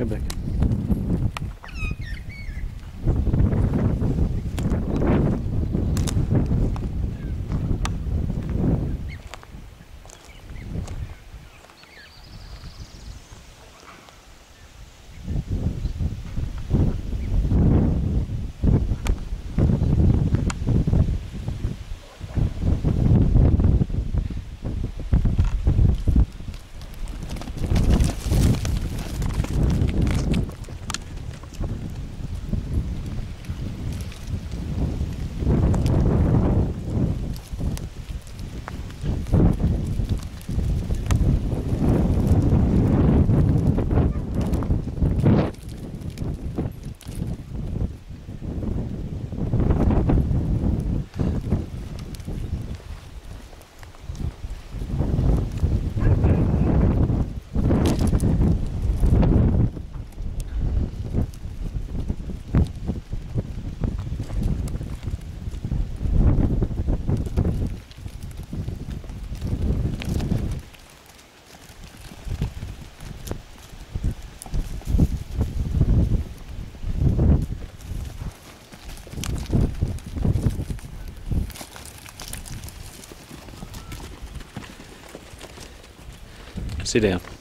Come back. Sit down.